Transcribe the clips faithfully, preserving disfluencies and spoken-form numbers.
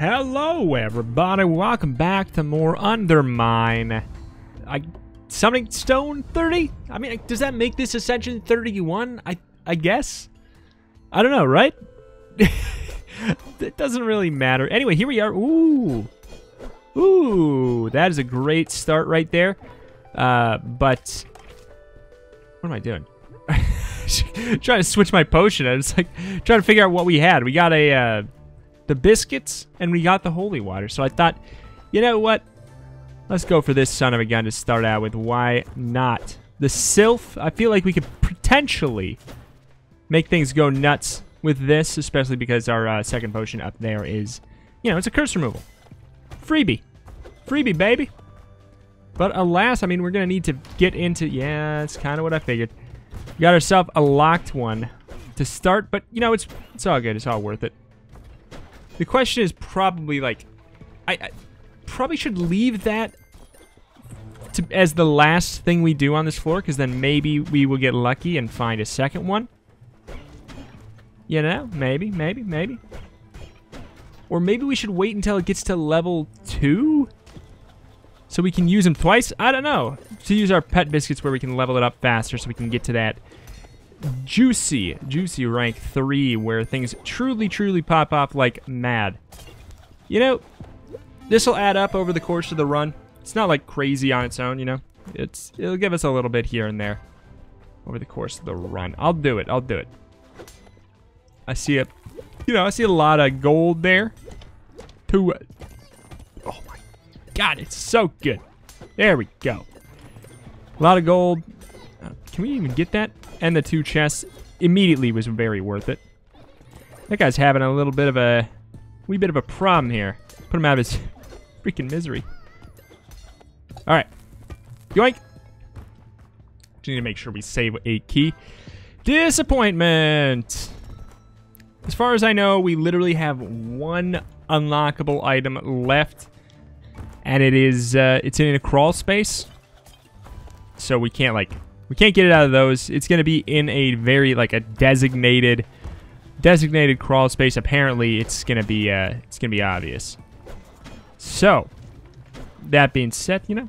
Hello everybody, welcome back to more Undermine. I summoning stone thirty? I mean, does that make this Ascension thirty-one? I I guess? I don't know, right? It doesn't really matter. Anyway, here we are. Ooh. Ooh, that is a great start right there. Uh, but what am I doing? Trying to switch my potion. I was like trying to figure out what we had. We got a uh, the biscuits and we got the holy water. So I thought, you know what? Let's go for this son of a gun to start out with. Why not? The sylph. I feel like we could potentially make things go nuts with this, especially because our uh, second potion up there is, you know, it's a curse removal. Freebie. Freebie, baby. But alas, I mean, we're going to need to get into... Yeah, that's kind of what I figured. We got ourselves a locked one to start, but, you know, it's it's all good. It's all worth it. The question is probably, like... I, I probably should leave that to, as the last thing we do on this floor, because then maybe we will get lucky and find a second one. You know, maybe, maybe, maybe. Or maybe we should wait until it gets to level two? So we can use them twice? I don't know. To use our pet biscuits where we can level it up faster so we can get to that juicy, juicy rank three where things truly, truly pop off like mad. You know, this will add up over the course of the run. It's not like crazy on its own, you know. It's It'll give us a little bit here and there over the course of the run. I'll do it. I'll do it. I see it. You know, I see a lot of gold there. To... Oh, my God, it's so good. There we go. A lot of gold. Uh, can we even get that? And the two chests immediately was very worth it. That guy's having a little bit of a... wee bit of a problem here. Put him out of his freaking misery. Alright. Yoink. Just need to make sure we save a key. Disappointment. As far as I know, we literally have one unlockable item left. And it is, uh, it's in a crawl space. So we can't, like, we can't get it out of those. It's going to be in a very, like, a designated, designated crawl space. Apparently, it's going to be, uh, it's going to be obvious. So, that being said, you know,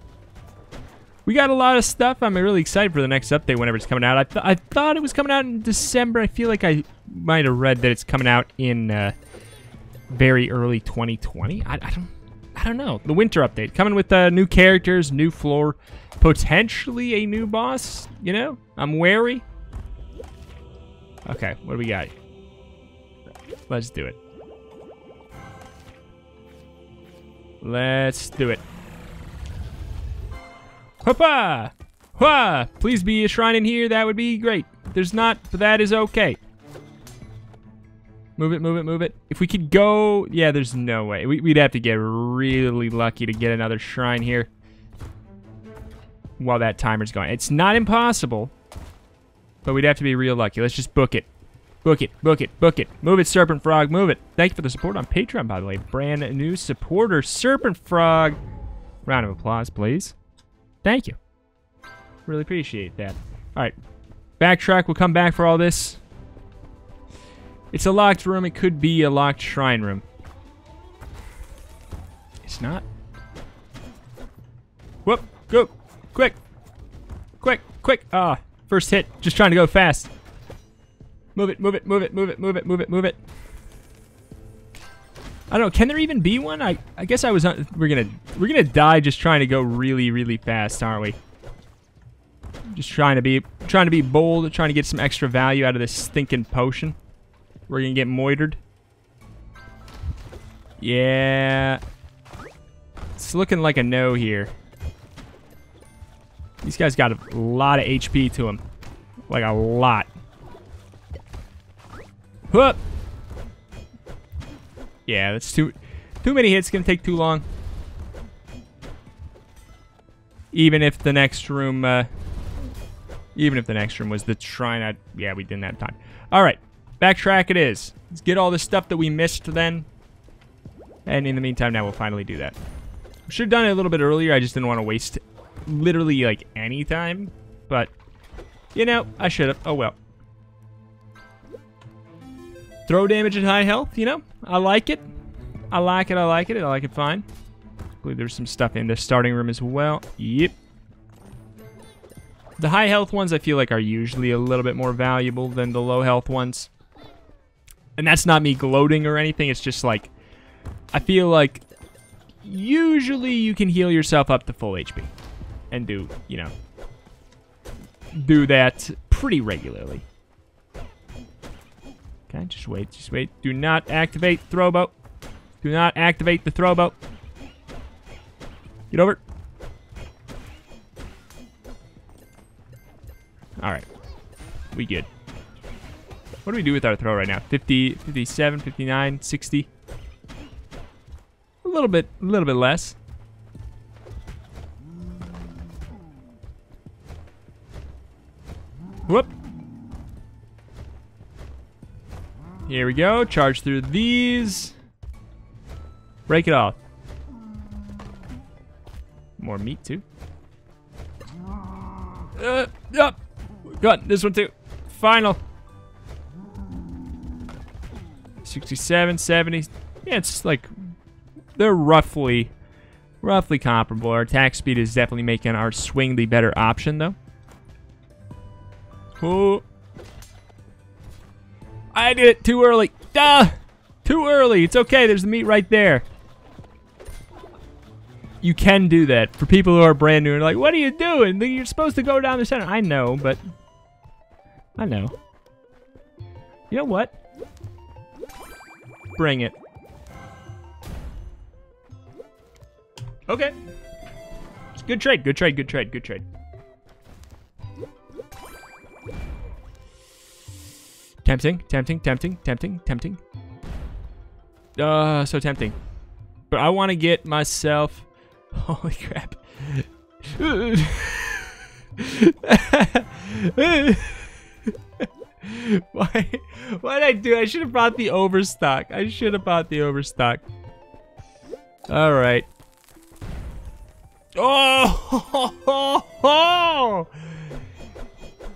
we got a lot of stuff. I'm really excited for the next update whenever it's coming out. I, th I thought it was coming out in December. I feel like I might have read that it's coming out in, uh, very early twenty twenty. I, I don't... I don't know. The winter update. Coming with uh, new characters, new floor, potentially a new boss. You know? I'm wary. Okay, what do we got? Let's do it. Let's do it. Hoppa! Hua! Please be a shrine in here. That would be great. There's not, but that is okay. Move it, move it, move it. If we could go... Yeah, there's no way. We, we'd have to get really lucky to get another shrine here. While that timer's going. It's not impossible. But we'd have to be real lucky. Let's just book it. Book it, book it, book it. Move it, Serpent Frog, move it. Thank you for the support on Patreon, by the way. Brand new supporter, Serpent Frog. Round of applause, please. Thank you. Really appreciate that. Alright. Backtrack. We'll come back for all this. It's a locked room. It could be a locked shrine room. It's not. Whoop. Go. Quick. Quick. Quick. Ah. First hit. Just trying to go fast. Move it. Move it. Move it. Move it. Move it. Move it. Move it. I don't know. Can there even be one? I, I guess I was... We're gonna... We're gonna die just trying to go really, really fast, aren't we? Just trying to be... Trying to be bold. Trying to get some extra value out of this stinking potion. We're gonna get moitered. Yeah. It's looking like a no here. These guys got a lot of H P to them. Like a lot. Whoop! Yeah, that's too too many hits. It's gonna take too long. Even if the next room uh, even if the next room was the shrine, I'd, yeah, we didn't have time. Alright. Backtrack it is. Let's get all the stuff that we missed then. And in the meantime, now we'll finally do that. I should have done it a little bit earlier. I just didn't want to waste literally, like, any time. But, you know, I should have. Oh, well. Throw damage at high health, you know? I like it. I like it, I like it, I like it fine. I believe there's some stuff in the starting room as well. Yep. The high health ones I feel like are usually a little bit more valuable than the low health ones. And that's not me gloating or anything, it's just like, I feel like usually you can heal yourself up to full H P. And do, you know, do that pretty regularly. Okay, just wait, just wait. Do not activate throwbow. Do not activate the throwbow. Get over. Alright. We good. What do we do with our throw right now? fifty, fifty-seven, fifty-nine, sixty. A little bit, a little bit less. Whoop. Here we go. Charge through these. Break it off. More meat, too. Uh, oh. Got this one, too. Final. sixty-seven, seventy. Yeah, it's like... They're roughly... Roughly comparable. Our attack speed is definitely making our swing the better option, though. Oh. I did it too early. Duh! Too early. It's okay. There's the meat right there. You can do that. For people who are brand new and like, what are you doing? You're supposed to go down the center. I know, but... I know. You know what? Bring it. Okay. It's good trade. Good trade. Good trade. Good trade. Tempting, tempting, tempting, tempting, tempting. Uh, so tempting. But I want to get myself... Holy crap. Why? What did I do? I should have brought the overstock. I should have bought the overstock. Alright. Oh!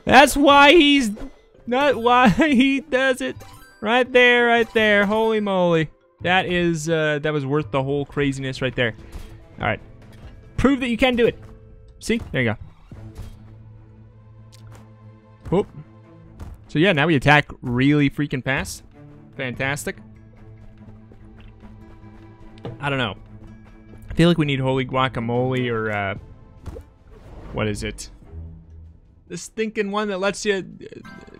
That's why he's... Not why he does it. Right there, right there. Holy moly. That is, uh, that was worth the whole craziness right there. All right. Prove that you can do it. See? There you go. Oop. So yeah, now we attack really freaking fast. Fantastic. I don't know. I feel like we need holy guacamole or, uh, what is it? The stinking one that lets you...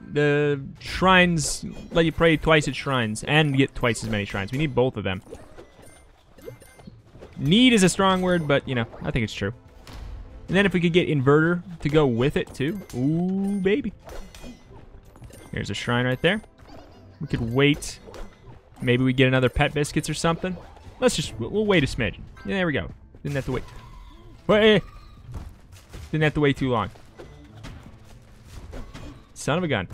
The shrines let you pray twice at shrines and get twice as many shrines. We need both of them. Need is a strong word, but, you know, I think it's true. And then if we could get inverter to go with it, too. Ooh, baby. Here's a shrine right there. We could wait. Maybe we get another pet biscuits or something. Let's just... We'll wait a smidge. Yeah, there we go. Didn't have to wait. Wait! Didn't have to wait too long. Son of a gun.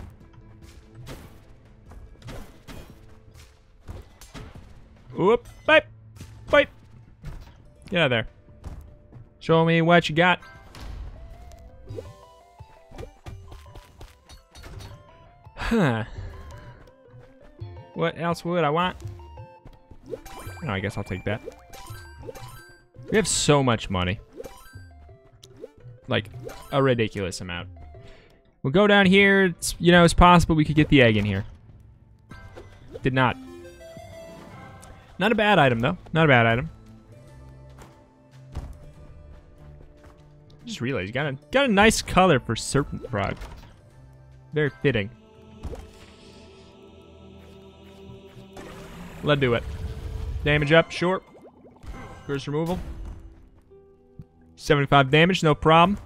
Whoop. Bite. Bite. Get out of there. Show me what you got. Huh. What else would I want? Oh, I guess I'll take that. We have so much money. Like, a ridiculous amount. We'll go down here. It's, you know, it's possible we could get the egg in here. Did not. Not a bad item, though. Not a bad item. I just realized you got a, got a nice color for Serpent Frog. Very fitting. Let's do it. Damage up, short. First removal. seventy-five damage, no problem.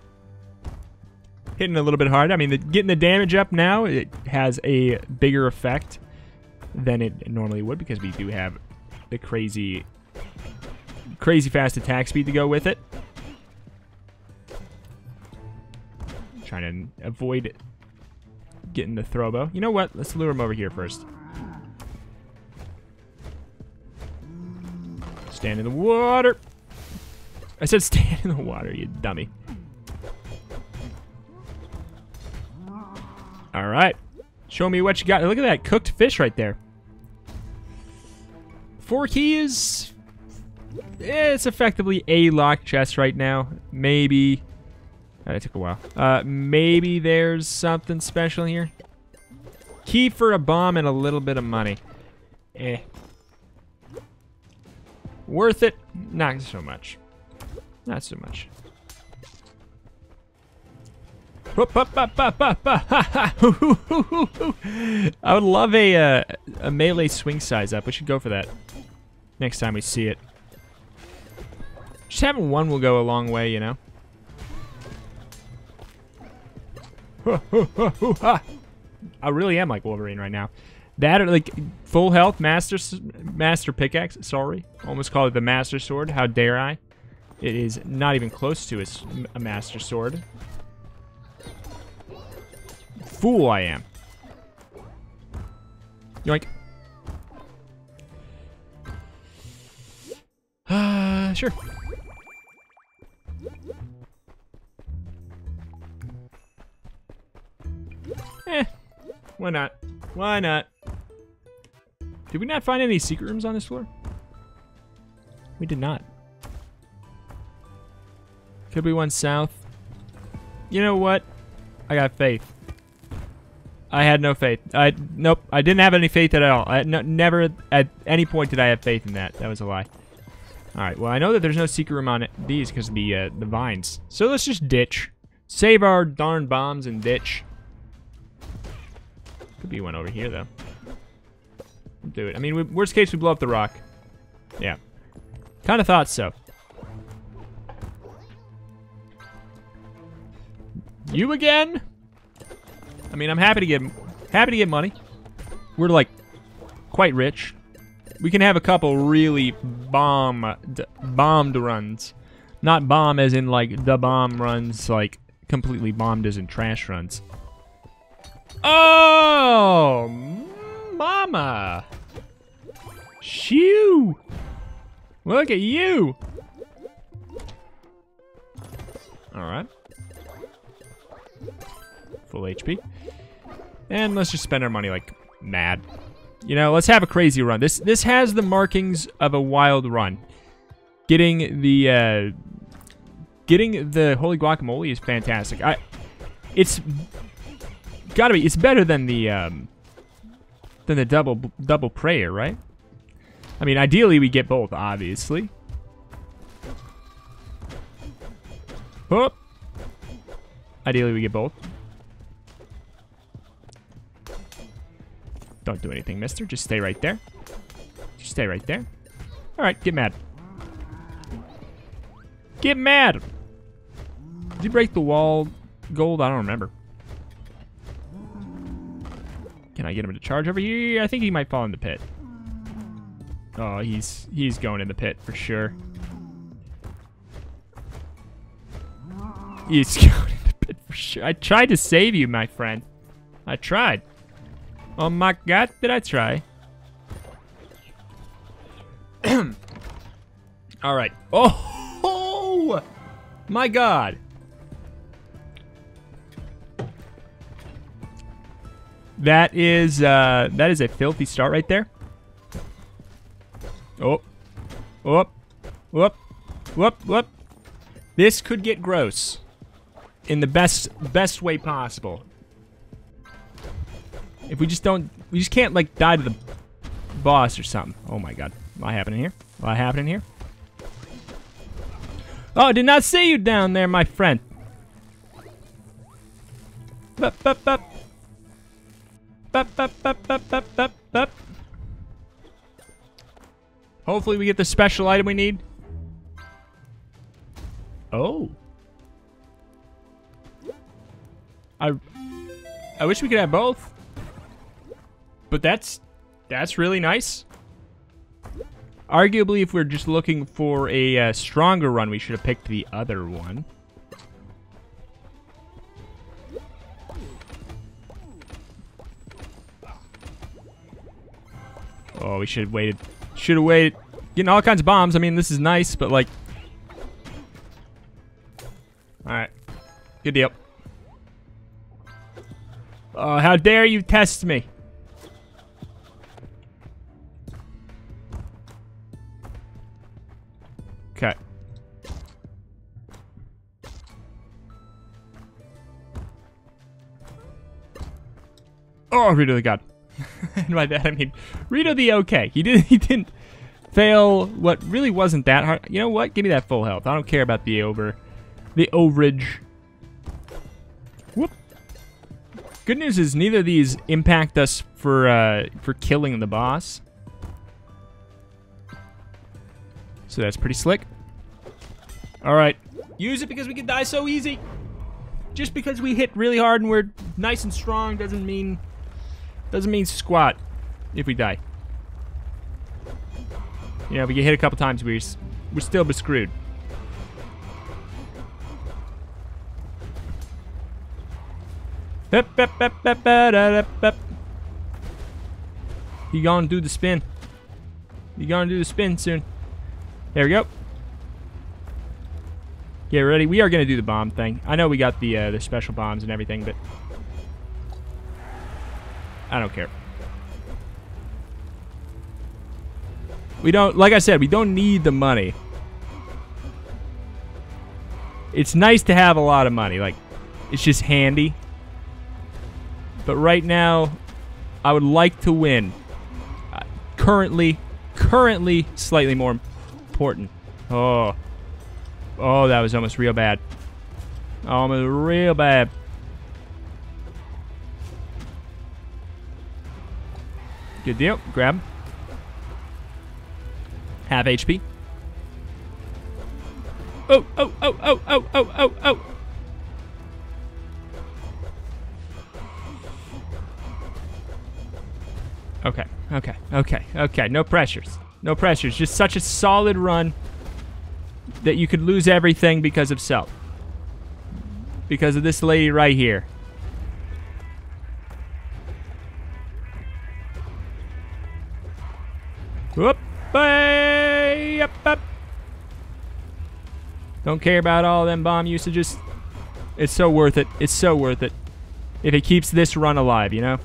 Hitting a little bit hard. I mean, the, getting the damage up now, it has a bigger effect than it normally would because we do have the crazy, crazy fast attack speed to go with it. I'm trying to avoid getting the throwbow. You know what? Let's lure him over here first. Stand in the water. I said stand in the water, you dummy. All right, show me what you got. Look at that cooked fish right there. Four keys. It's effectively a locked chest right now. Maybe. That took a while. Uh, maybe there's something special here. Key for a bomb and a little bit of money. Eh. Worth it? Not so much. Not so much. I would love a uh, a melee swing size up. We should go for that next time we see it. Just having one will go a long way, you know. I really am like Wolverine right now. That or like full health master master pickaxe. Sorry, almost called it the master sword. How dare I? It is not even close to a, a master sword. Fool I am. Yoink. Uh, sure. Eh. Why not? Why not? Did we not find any secret rooms on this floor? We did not. Could be one south. You know what? I got faith. I had no faith. I nope. I didn't have any faith at all. I no, never at any point did I have faith in that. That was a lie. All right. Well, I know that there's no secret room on it, these because of the uh, the vines. So let's just ditch. Save our darn bombs and ditch. Could be one over here though. Do it. I mean, we, worst case we blow up the rock. Yeah. Kind of thought so. You again? I mean, I'm happy to get happy to get money. We're like quite rich. We can have a couple really bomb bombed runs, not bomb as in like the bomb runs, like completely bombed as in trash runs. Oh, mama! Shoo! Look at you! All right. Full H P. And let's just spend our money like mad. You know, let's have a crazy run. This this has the markings of a wild run. Getting the uh, getting the holy guacamole is fantastic. I, it's gotta be. It's better than the um, than the double double prayer, right? I mean, ideally we get both, obviously. Oh. Ideally we get both. Don't do anything, mister. Just stay right there. Just stay right there. All right, get mad. Get mad! Did you break the wall gold? I don't remember. Can I get him to charge over here? I think he might fall in the pit. Oh, he's he's going in the pit for sure. He's going in the pit for sure. I tried to save you, my friend. I tried. Oh my god, did I try? Alright. Oh, oh! My god! That is, uh, that is a filthy start right there. Oh. Whoop. Whoop. Whoop. Whoop. This could get gross. In the best, best way possible. If we just don't, we just can't like die to the boss or something. Oh my god, what happened here? What happened here? Oh, I did not see you down there, my friend. Bup, bup, bup. Bup, bup, bup, bup, bup, bup, bup. Hopefully we get the special item we need. Oh. I, I wish we could have both. But that's that's really nice. Arguably, if we're just looking for a uh, stronger run, we should have picked the other one. Oh, we should have waited. Should have waited. Getting all kinds of bombs. I mean, this is nice, but like... Alright. Good deal. Oh, how dare you test me. Okay. Oh, Rito the God. And by that I mean Rito the okay. He didn't he didn't fail what really wasn't that hard. You know what? Give me that full health. I don't care about the over the overage. Whoop. Good news is neither of these impact us for uh for killing the boss. So that's pretty slick. Alright. Use it because we can die so easy. Just because we hit really hard and we're nice and strong doesn't mean doesn't mean squat if we die. You know, if we get hit a couple times, we're, we're still be screwed. He gonna do the spin. He gonna do the spin soon. There we go. Get ready. We are going to do the bomb thing. I know we got the uh, the special bombs and everything, but I don't care. We don't, like I said, we don't need the money. It's nice to have a lot of money. Like, it's just handy. But right now, I would like to win. Uh, currently, currently, slightly more important. Oh. Oh, that was almost real bad. Almost real bad. Good deal. Grab him. Half H P. Oh, oh, oh, oh, oh, oh, oh, oh. Okay, okay, okay, okay. No pressures. No pressures. Just such a solid run that you could lose everything because of self. Because of this lady right here. Whoop. Hey, up, up. Don't care about all them bomb usages. It's so worth it. It's so worth it. If it keeps this run alive, you know?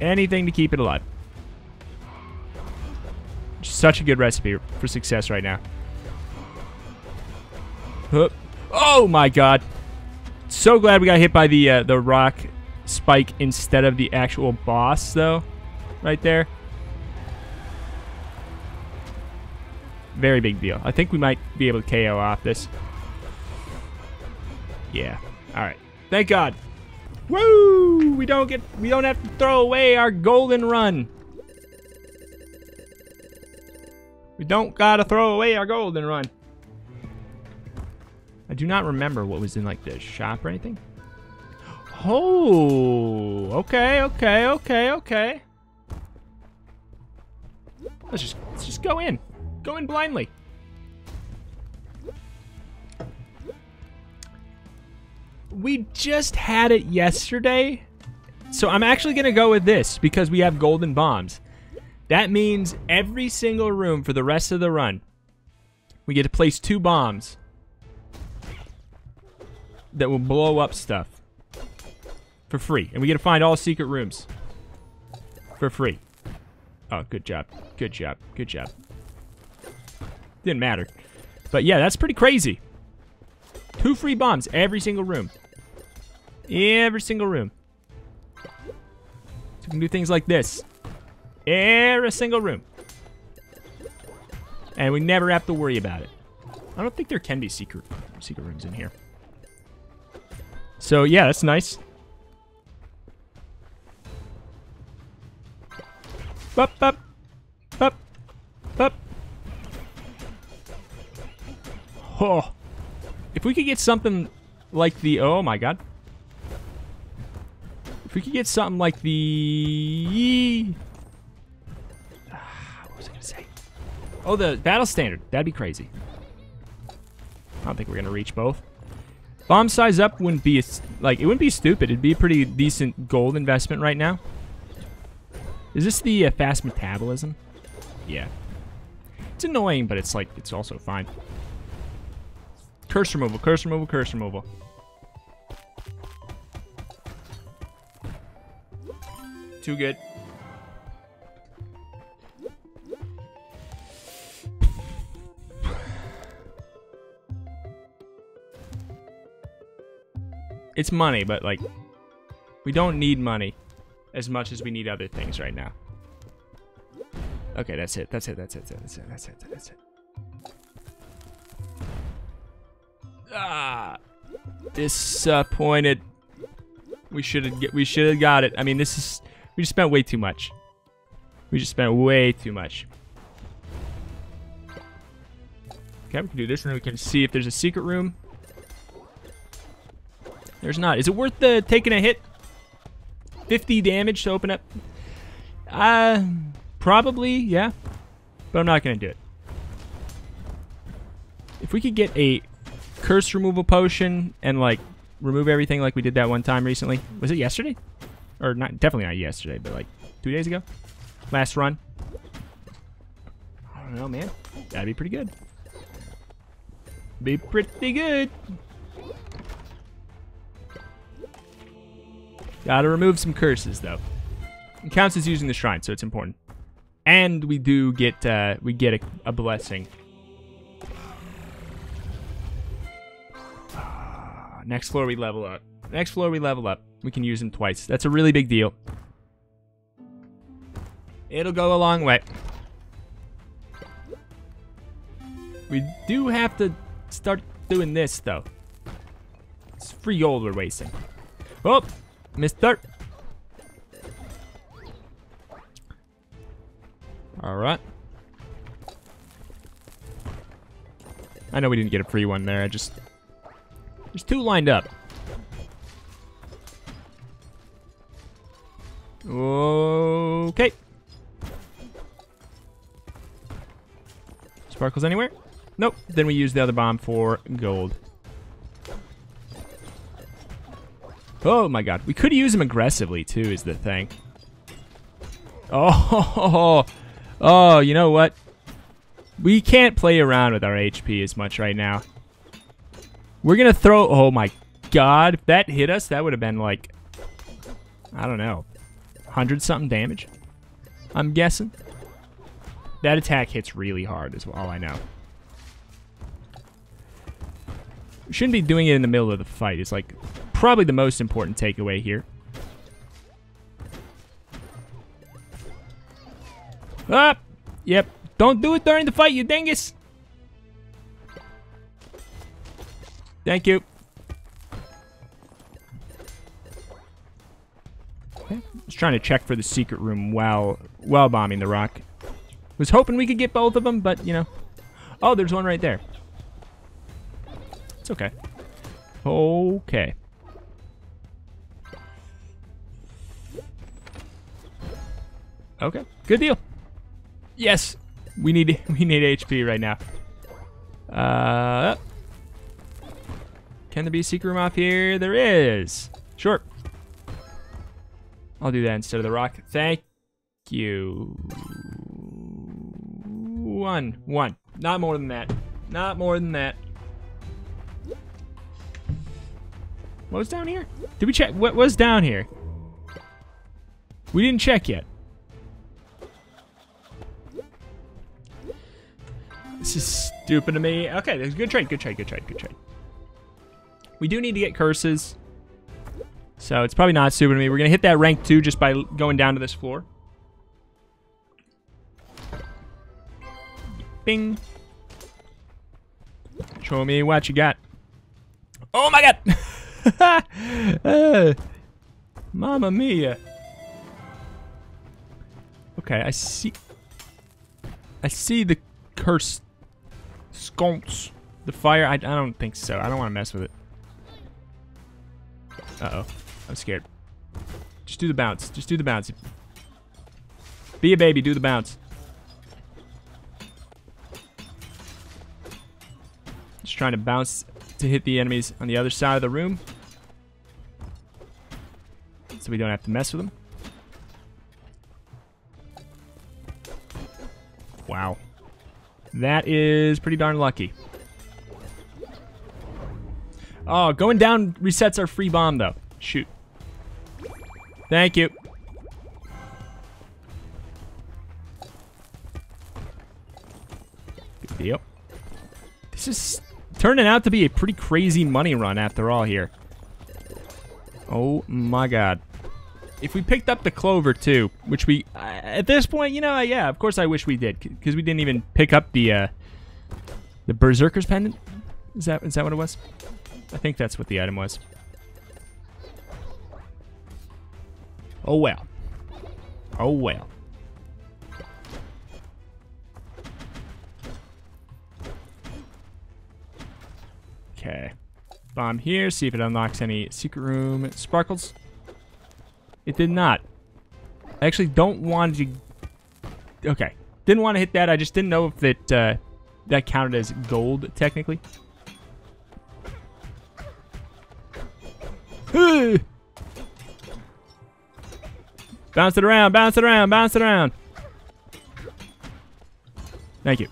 Anything to keep it alive. Such a good recipe for success right now. Oh my god. So glad we got hit by the uh, the rock spike instead of the actual boss though. Right there. Very big deal. I think we might be able to K O off this. Yeah. Alright. Thank god. Woo! We don't get we don't have to throw away our golden run. We don't gotta throw away our golden run. I do not remember what was in like the shop or anything. Oh, okay, okay, okay, okay. Let's just let's just go in, go in blindly. We just had it yesterday, so I'm actually gonna go with this because we have golden bombs. That means every single room for the rest of the run, we get to place two bombs that will blow up stuff for free. And we get to find all secret rooms for free. Oh, good job. Good job. Good job. Didn't matter. But yeah, that's pretty crazy. Two free bombs every single room. Every single room. So we can do things like this. Every single room. And we never have to worry about it. I don't think there can be secret secret rooms in here. So yeah, that's nice. Bup, bup, bup, bup. Oh. If we could get something like the... Oh my god. If we could get something like the... Oh, the battle standard. That'd be crazy. I don't think we're going to reach both. Bomb size up wouldn't be, like, it wouldn't be stupid. It'd be a pretty decent gold investment right now. Is this the uh, fast metabolism? Yeah. It's annoying, but it's, like, it's also fine. Curse removal, curse removal, curse removal. Too good. It's money, but like, we don't need money as much as we need other things right now. Okay, that's it. That's it. That's it. That's it. That's it. That's it. Ah, disappointed. We should have. We should have got it. I mean, this is. We just spent way too much. We just spent way too much. Okay, we can do this, and then we can see if there's a secret room. There's not. Is it worth the taking a hit? fifty damage to open up? Uh, probably, yeah. But I'm not going to do it. If we could get a curse removal potion and, like, remove everything like we did that one time recently. Was it yesterday? Or not? Definitely not yesterday, but, like, two days ago? Last run? I don't know, man. That'd be pretty good. Be pretty good. Gotta remove some curses, though. It counts as using the shrine, so it's important. And we do get uh, we get a, a blessing. Uh, next floor we level up. Next floor we level up. We can use them twice. That's a really big deal. It'll go a long way. We do have to start doing this, though. It's free gold we're wasting. Oh! Mister. Alright. I know we didn't get a free one there. I just... There's two lined up. Okay. Sparkles anywhere? Nope. Then we use the other bomb for gold. Oh my god. We could use him aggressively too, is the thing. Oh, oh, you know what? We can't play around with our H P as much right now. We're gonna throw... Oh my god. If that hit us, that would have been like... I don't know. one hundred something damage? I'm guessing. That attack hits really hard is all I know. We shouldn't be doing it in the middle of the fight. It's like... probably the most important takeaway here. Ah! Yep. Don't do it during the fight, you dingus! Thank you. Okay. Just trying to check for the secret room while, while bombing the rock. Was hoping we could get both of them, but, you know. Oh, there's one right there. It's okay. Okay. Okay, good deal. Yes, we need we need H P right now. Uh, can there be a secret room off here? There is. Sure. I'll do that instead of the rock. Thank you. One, one. Not more than that. Not more than that. What was down here? Did we check? What was down here? We didn't check yet. This is stupid to me. Okay, there's good trade, good trade, good trade, good trade. We do need to get curses. So it's probably not stupid to me. We're going to hit that rank two just by going down to this floor. Bing. Show me what you got. Oh my god! uh, Mamma mia. Okay, I see... I see the curse... Sconce. The fire? I, I don't think so. I don't want to mess with it. Uh-oh. I'm scared. Just do the bounce. Just do the bounce. Be a baby. Do the bounce. Just trying to bounce to hit the enemies on the other side of the room. So we don't have to mess with them. Wow. That is pretty darn lucky. Oh, going down resets our free bomb, though. Shoot. Thank you. Good deal. This is turning out to be a pretty crazy money run after all here. Oh my god. If we picked up the clover too, which we, uh, at this point, you know, yeah, of course I wish we did, because we didn't even pick up the, uh, the Berserker's Pendant? Is that, is that what it was? I think that's what the item was. Oh well. Oh well. Okay. Bomb here, see if it unlocks any secret room sparkles. It did not. I actually don't want to... Okay. Didn't want to hit that. I just didn't know if it, uh, that counted as gold, technically. Bounce it around, bounce it around, bounce it around. Thank you.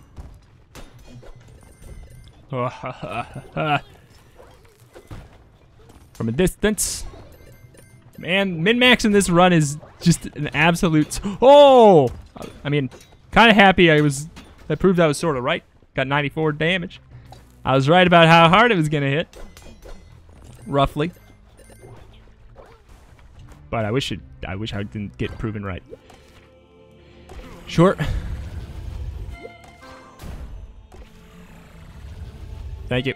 From a distance. Man, min-maxing this run is just an absolute... Oh! I mean, kind of happy I was... That proved I was sort of right. Got ninety-four damage. I was right about how hard it was going to hit. Roughly. But I wish it... I wish I didn't get proven right. Sure. Thank you.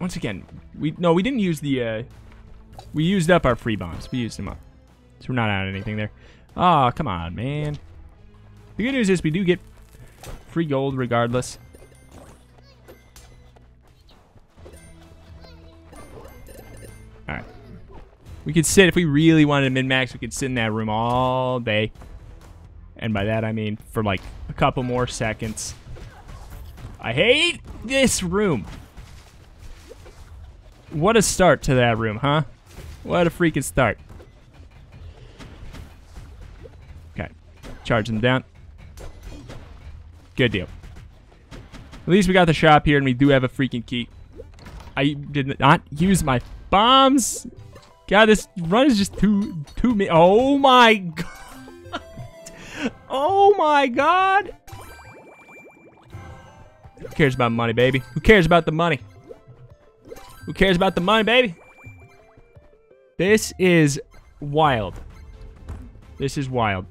Once again, we no, we didn't use the, uh, we used up our free bombs. We used them up. So we're not out of anything there. Oh, come on, man. The good news is we do get free gold regardless. All right. We could sit, if we really wanted to min-max, we could sit in that room all day. And by that, I mean for like a couple more seconds. I hate this room. What a start to that room, huh? What a freaking start. Okay. Charge them down. Good deal. At least we got the shop here and we do have a freaking key. I did not use my bombs. God, this run is just too... too mi- Oh my god. Oh my god. Who cares about money, baby? Who cares about the money? Who cares about the money, baby? This is wild. This is wild.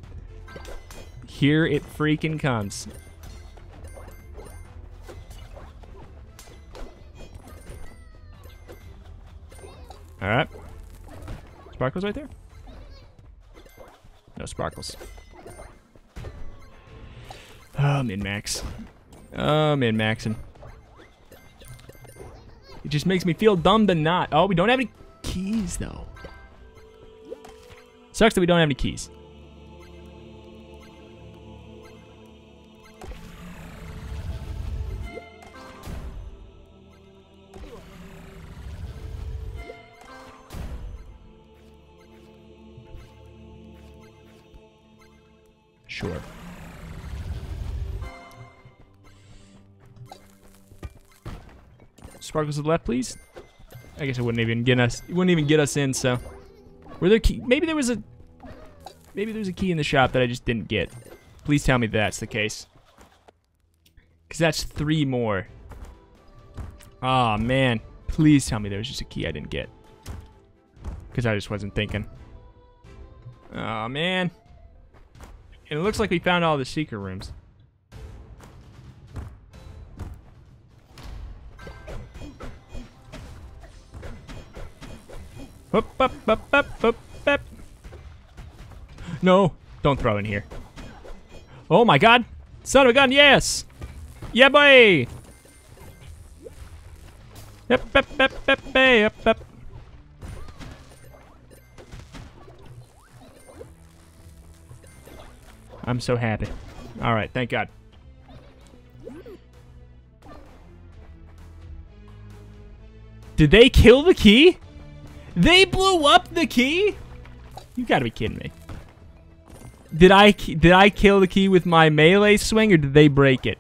Here it freaking comes. All right. Sparkles right there? No sparkles. Oh, min-max. Oh, min-maxing. It just makes me feel dumb to not. Oh, we don't have any keys, though. Sucks that we don't have any keys. Sure. Sparkles to the left, please. I guess it wouldn't even get us. It wouldn't even get us in. So, were there key? Maybe there was a. Maybe there was a key in the shop that I just didn't get. Please tell me that's the case. Cause that's three more. Aw, man. Please tell me there was just a key I didn't get. Cause I just wasn't thinking. Aw, man. And it looks like we found all the secret rooms. Up, up, up, up, up, up. No, don't throw in here. Oh my god. Son of a gun, yes. Yeah, boy. Up, up, up, up, up, up. I'm so happy. All right, thank god. Did they kill the key? They blew up the key? You gotta be kidding me. Did I did I kill the key with my melee swing, or did they break it?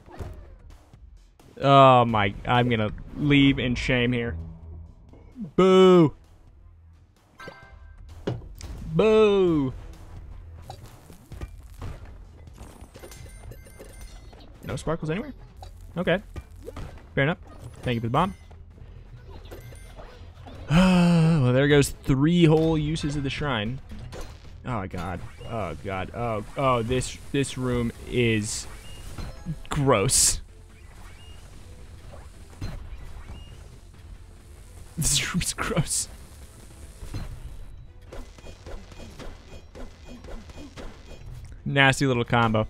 Oh my, I'm gonna leave in shame here. Boo. Boo. No sparkles anywhere? Okay. Fair enough. Thank you for the bomb. Well, there goes three whole uses of the shrine. Oh god. Oh god. Oh oh. This this room is gross. This room's gross. Nasty little combo.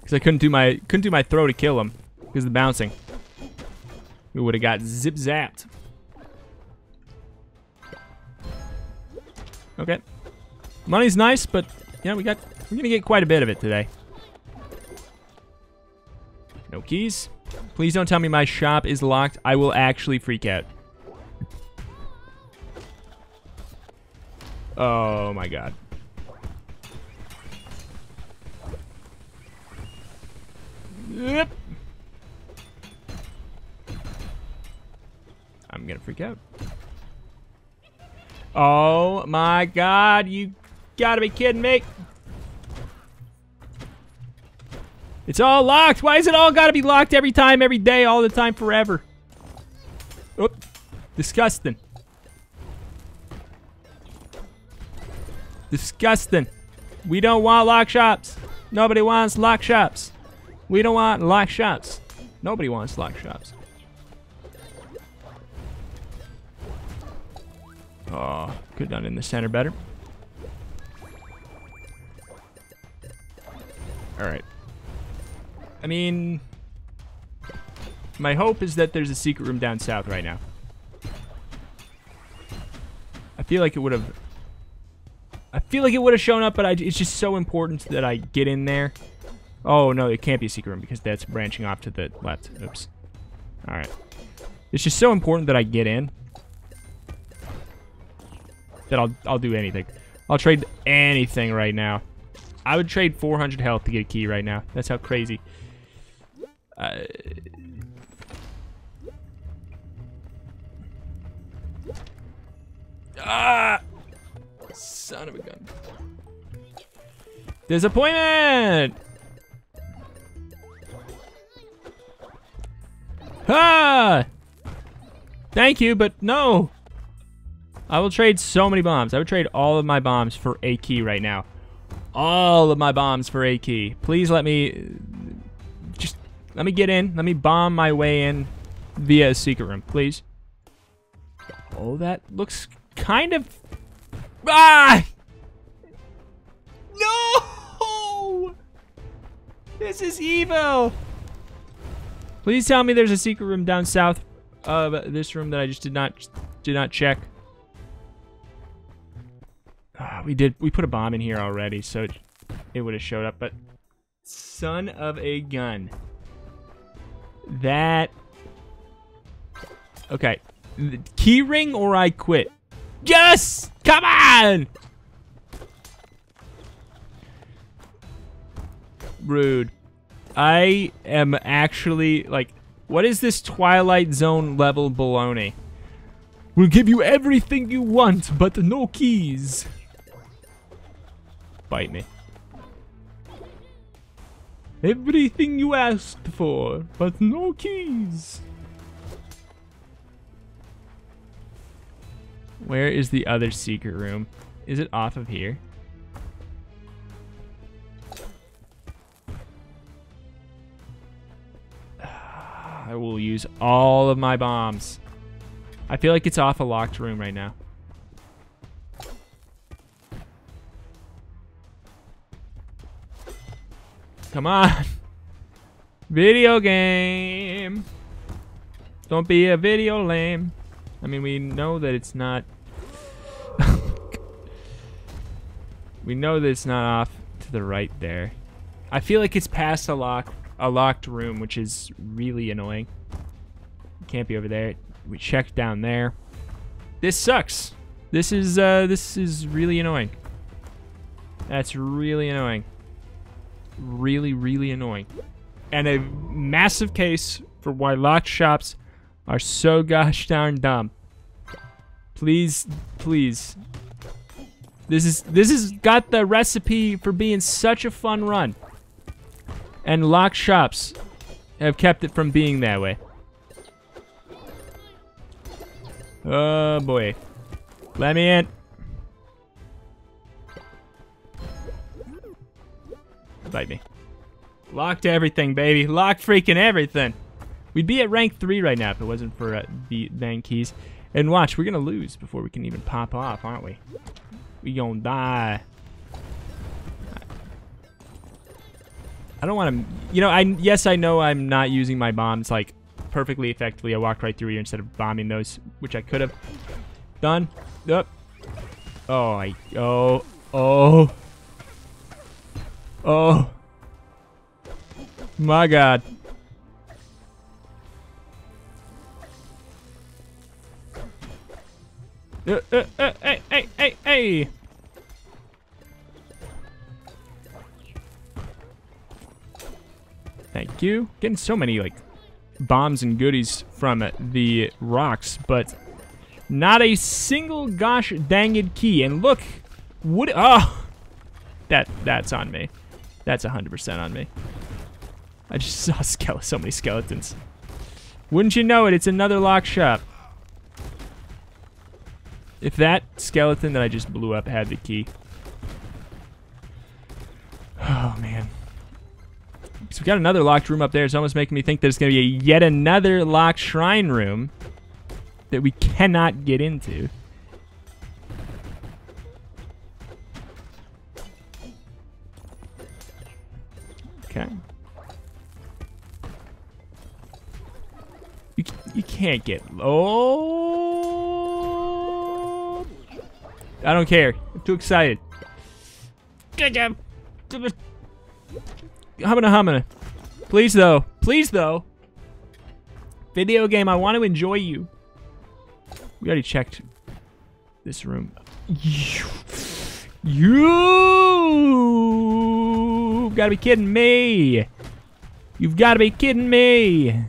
Cause I couldn't do my couldn't do my throw to kill him because of the bouncing. We would have got zip zapped. Okay. Money's nice, but yeah, we got we're gonna get quite a bit of it today. No keys. Please don't tell me my shop is locked. I will actually freak out. Oh my god. Yep. I'm gonna freak out. Oh my god, you gotta be kidding me. It's all locked. Why is it all gotta be locked every time, every day, all the time, forever? Oop. Disgusting. Disgusting. We don't want lock shops. Nobody wants lock shops. We don't want lock shops. Nobody wants lock shops. Oh, could have done in the center better. Alright. I mean, my hope is that there's a secret room down south right now. I feel like it would have... I feel like it would have shown up, but I, it's just so important that I get in there. Oh, no, it can't be a secret room because that's branching off to the left. Oops. Alright. It's just so important that I get in. That I'll, I'll do anything. I'll trade anything right now. I would trade four hundred health to get a key right now. That's how crazy. Uh, ah! Son of a gun. Disappointment! Ah! Thank you, but no. I will trade so many bombs. I would trade all of my bombs for a key right now. All of my bombs for a key. Please let me... Just let me get in. Let me bomb my way in via a secret room, please. Oh, that looks kind of... Ah! No! This is evil! Please tell me there's a secret room down south of this room that I just did not did not check. Uh, we did. We put a bomb in here already, so it, it would have showed up. But son of a gun, that okay? Key ring or I quit. Yes, come on. Rude. I am actually like, what is this Twilight Zone level baloney? We'll give you everything you want, but no keys. Bite me. Everything you asked for, but no keys. Where is the other secret room? Is it off of here? I will use all of my bombs. I feel like it's off a locked room right now. Come on. Video game. Don't be a video lame. I mean, we know that it's not. We know that it's not off to the right there. I feel like it's past a lock, a locked room, which is really annoying. It can't be over there. We checked down there. This sucks. This is uh, this is really annoying. That's really annoying. Really, really annoying. And a massive case for why locked shops are so gosh darn dumb. Please, please. This is this has got the recipe for being such a fun run. And locked shops have kept it from being that way. Oh boy. Let me in. Bite me. Locked everything, baby. Locked freaking everything. We'd be at rank three right now if it wasn't for uh, the dang keys. And watch, we're gonna lose before we can even pop off, aren't we? We gonna die. I don't want to, you know, I yes, I know I'm not using my bombs, like, perfectly effectively. I walked right through here instead of bombing those, which I could have done. Oh, oh, I, oh, oh. Oh. My God. Uh, uh, uh, hey, hey, hey, hey. Thank you. Getting so many, like, bombs and goodies from the rocks, but not a single gosh danged key. And look, would oh, that that's on me. That's one hundred percent on me. I just saw skele- so many skeletons. Wouldn't you know it, it's another lock shop. If that skeleton that I just blew up had the key. Oh, man. So we got another locked room up there. It's almost making me think there's going to be a yet another locked shrine room that we cannot get into. Okay. You, you can't get... Oh! I don't care. I'm too excited. Good job. Humana, humana. Please, though. Please, though. Video game, I want to enjoy you. We already checked this room. You... You've got to be kidding me. You've got to be kidding me.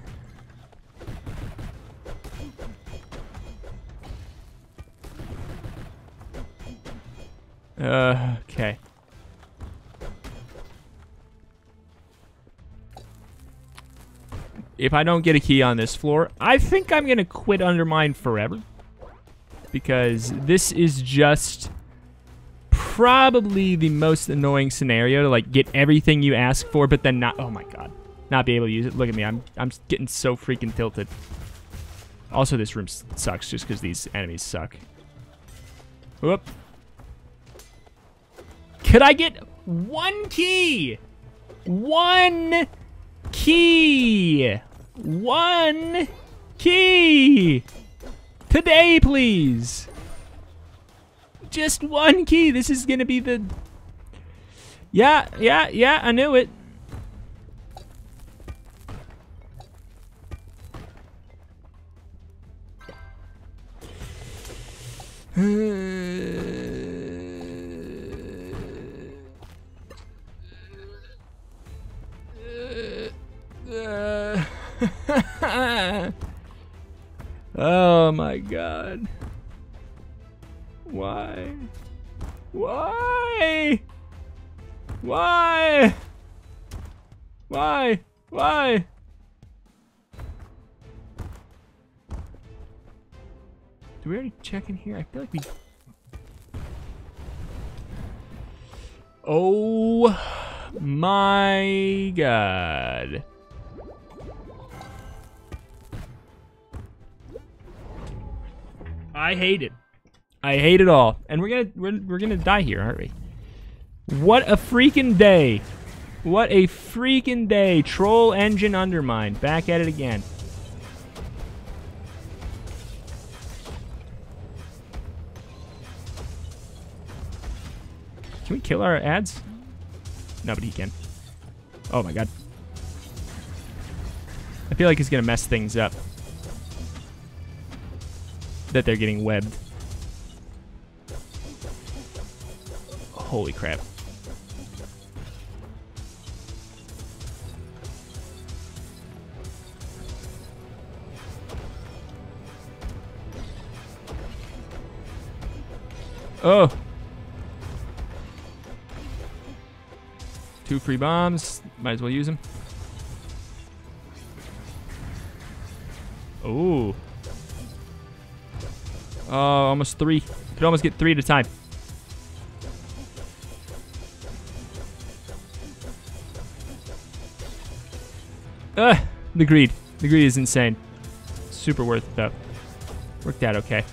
Uh, okay. If I don't get a key on this floor, I think I'm gonna quit Undermine forever. Because this is just probably the most annoying scenario to, like, get everything you ask for, but then not, oh my God, not be able to use it. Look at me, I'm, I'm getting so freaking tilted. Also, this room sucks just because these enemies suck. Whoop. Could I get one key? One key! One key! Today, please! Just one key! This is gonna be the... Yeah, yeah, yeah, I knew it. Uh... Oh my God. Why? Why? Why? Why? Why? Do we already check in here? I feel like we... Oh my God. I hate it. I hate it all. And we're gonna we're, we're gonna die here, aren't we? What a freaking day. What a freaking day. Troll Engine Undermine. Back at it again. Can we kill our ads? No, but he can. Oh my God. I feel like he's gonna mess things up. That they're getting webbed. Holy crap. Oh. Two free bombs. Might as well use them. Ooh. Oh, uh, almost three. Could almost get three at a time. Ugh, the greed. The greed is insane. Super worth it though. Worked out okay.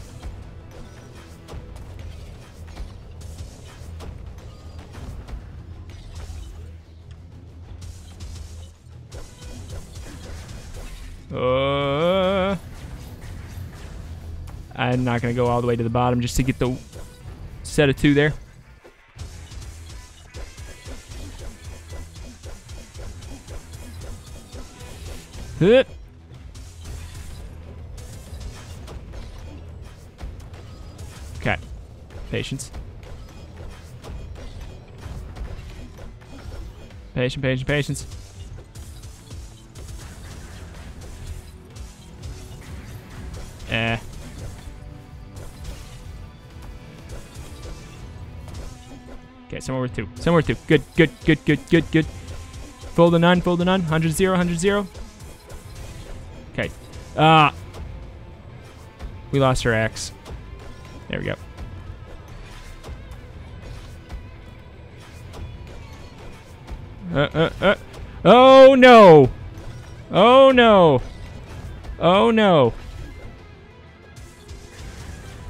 Uh, I'm not gonna go all the way to the bottom just to get the set of two there. Huh. Okay, patience. Patience, patience, patience. Eh. Okay, somewhere with two. Somewhere with two. Good, good, good, good, good, good. Fold a nine, fold a nine. one hundred, zero, one hundred, zero. Okay. Ah. Uh, we lost our axe. There we go. Uh, uh, uh. Oh, no. Oh, no. Oh, no.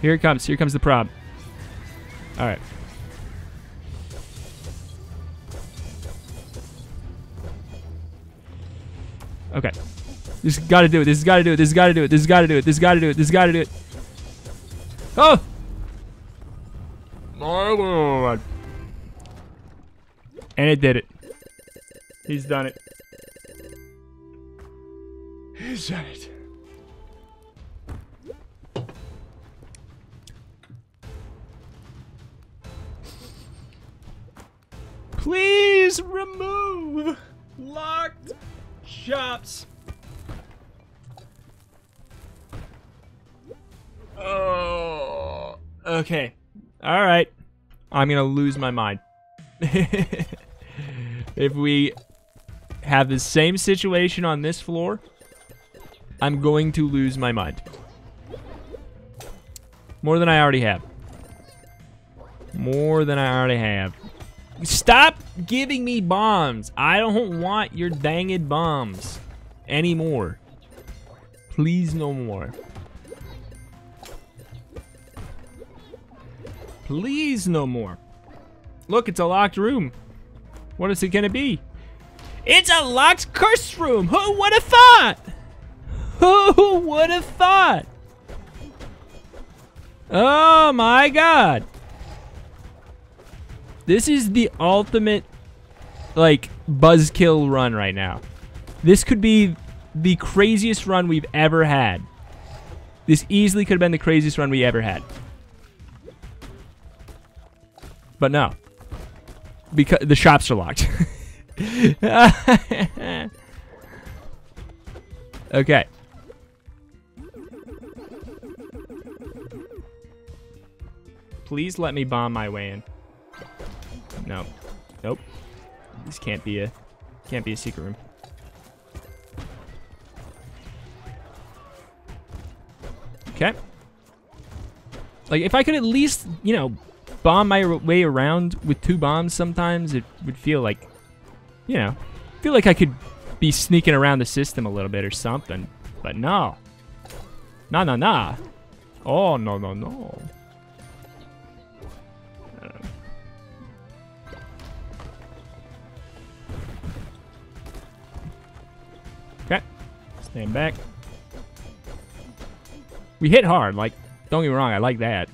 Here it comes. Here comes the prob. All right. Okay. This has got to do it. This has got to do it. This has got to do it. This has got to do it. This has got to do it. This has got to do it. Oh! My lord. And it did it. He's done it. He's done it. Please remove locked shops. Oh, okay. All right. I'm going to lose my mind. If we have the same situation on this floor, I'm going to lose my mind. More than I already have. More than I already have. Stop giving me bombs. I don't want your danged bombs anymore. Please, no more. Please, no more. Look, it's a locked room. What is it gonna be? It's a locked curse room. Who would have thought? Who would have thought? Oh my god. This is the ultimate, like, buzzkill run right now. This could be the craziest run we've ever had. This easily could have been the craziest run we ever had. But no. Because the shops are locked. Okay. Please let me bomb my way in. No, nope. This can't be a can't be a secret room. Okay. Like if I could at least, you know, bomb my way around with two bombs, sometimes it would feel like, you know, feel like I could be sneaking around the system a little bit or something. But no, no, no, no. Oh no, no, no. Stand back. We hit hard. Like, don't get me wrong. I like that.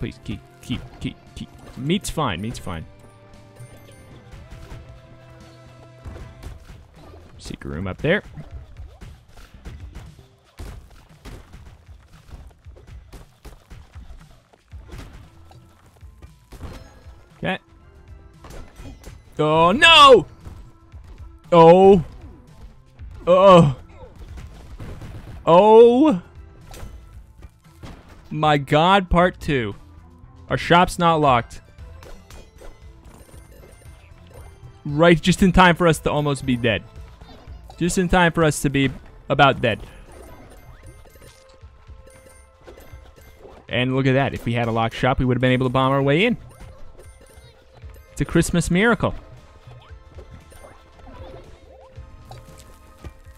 Please keep, keep, keep, keep. Meat's fine. Meat's fine. Secret room up there. Okay. Oh no! Oh. Oh. Oh my god, part two. Our shop's not locked. Right, just in time for us to almost be dead. Just in time for us to be about dead. And look at that. If we had a locked shop, we would have been able to bomb our way in. It's a Christmas miracle.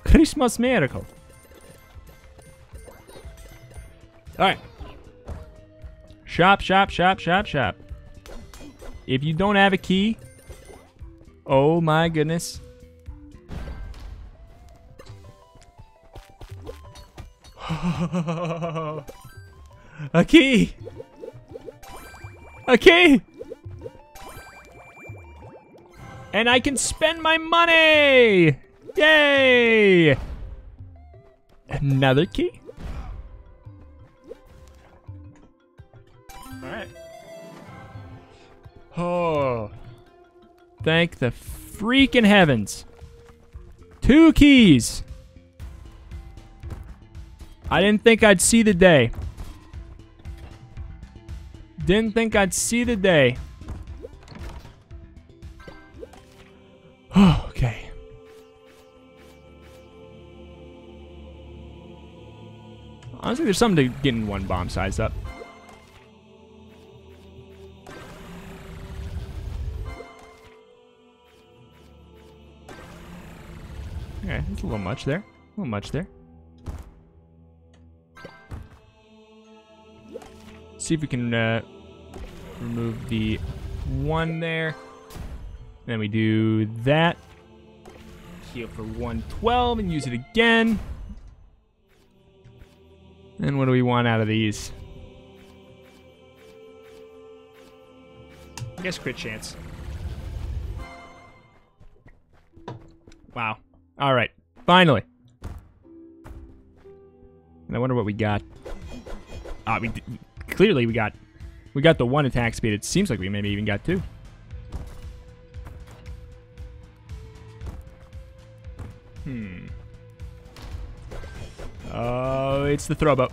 Christmas miracle. Alright. Shop, shop, shop, shop, shop. If you don't have a key... Oh my goodness. A key! A key! And I can spend my money! Yay! Another key? Alright. Oh. Thank the freaking heavens. Two keys! I didn't think I'd see the day. Didn't think I'd see the day. Oh, okay. Honestly, there's something to getting one bomb size up. Okay, that's a little much there. A little much there. See if we can uh, remove the one there. Then we do that. Heal for one twelve and use it again. And what do we want out of these? I guess crit chance. Wow. All right. Finally. And I wonder what we got. Ah, we did. Clearly we got we got the one attack speed. It seems like we maybe even got two. Hmm. Oh, it's the throwboat.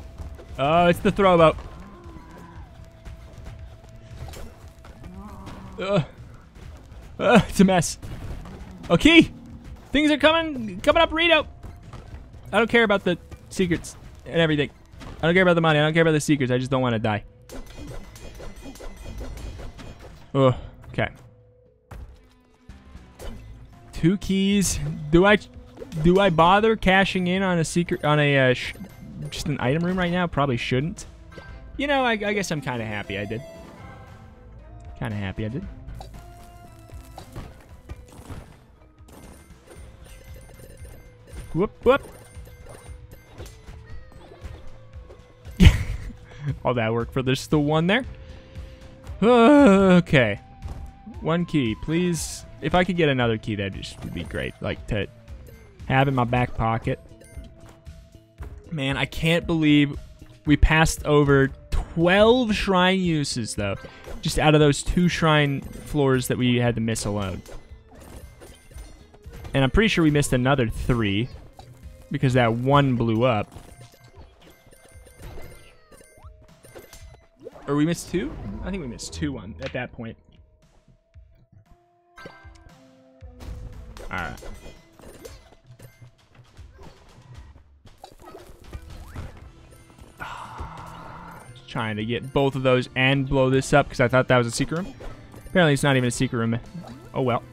Oh, it's the throwboat. Uh, uh, it's a mess. Okay. Things are coming coming up, Rito. I don't care about the secrets and everything. I don't care about the money. I don't care about the secrets. I just don't want to die. Oh, okay. Two keys. Do I, do I bother cashing in on a secret, on a uh, sh just an item room right now? Probably shouldn't. You know, I, I guess I'm kind of happy I did. Kind of happy I did. Whoop whoop. All that work for this, the one there. Okay. One key, please. If I could get another key, that just would be great. Like, to have in my back pocket. Man, I can't believe we passed over twelve shrine uses, though. Just out of those two shrine floors that we had to miss alone. And I'm pretty sure we missed another three. Because that one blew up. Or we missed two? I think we missed two on at that point. Alright. Just trying to get both of those and blow this up because I thought that was a secret room. Apparently it's not even a secret room. Oh well.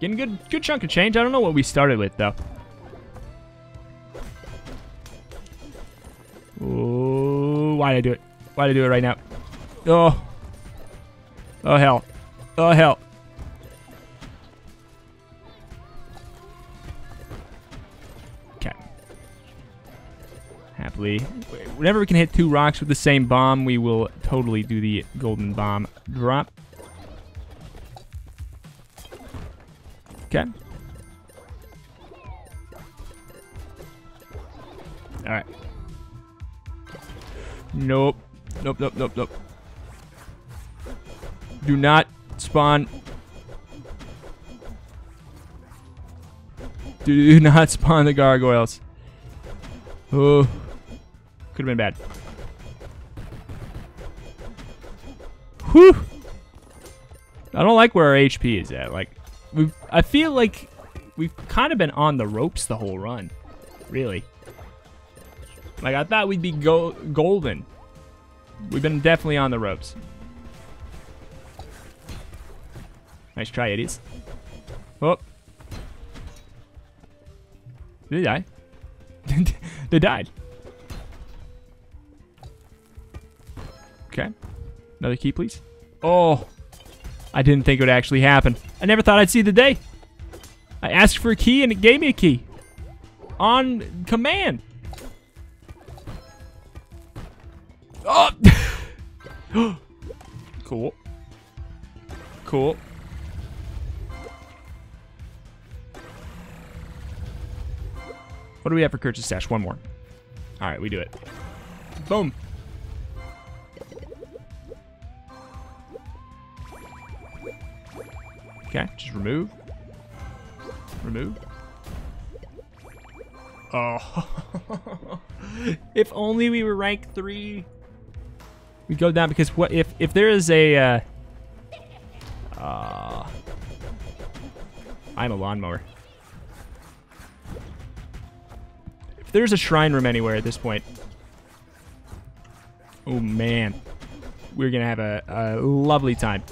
Getting good good chunk of change. I don't know what we started with though. Why did I do it? Why did I do it right now? Oh. Oh, hell. Oh, hell. Okay. Happily. Whenever we can hit two rocks with the same bomb, we will totally do the golden bomb drop. Okay. Alright. Nope. Nope, nope, nope, nope. Do not spawn. Do not spawn the gargoyles. Oh. Could have been bad. Whew. I don't like where our H P is at. Like, we I feel like we've kind of been on the ropes the whole run. Really. Like, I thought we'd be go golden. We've been definitely on the ropes. Nice try, idiots. Oh. Did they die? They died. Okay. Another key, please. Oh. I didn't think it would actually happen. I never thought I'd see the day. I asked for a key and it gave me a key. On command. Oh. Cool. Cool. What do we have for Kirch's stash? One more. All right, we do it. Boom. Okay, just remove. Remove. Oh. If only we were rank three. We go down because what if if there is a uh, uh I'm a lawnmower. If there's a shrine room anywhere at this point. Oh man. We're gonna have a, a lovely time.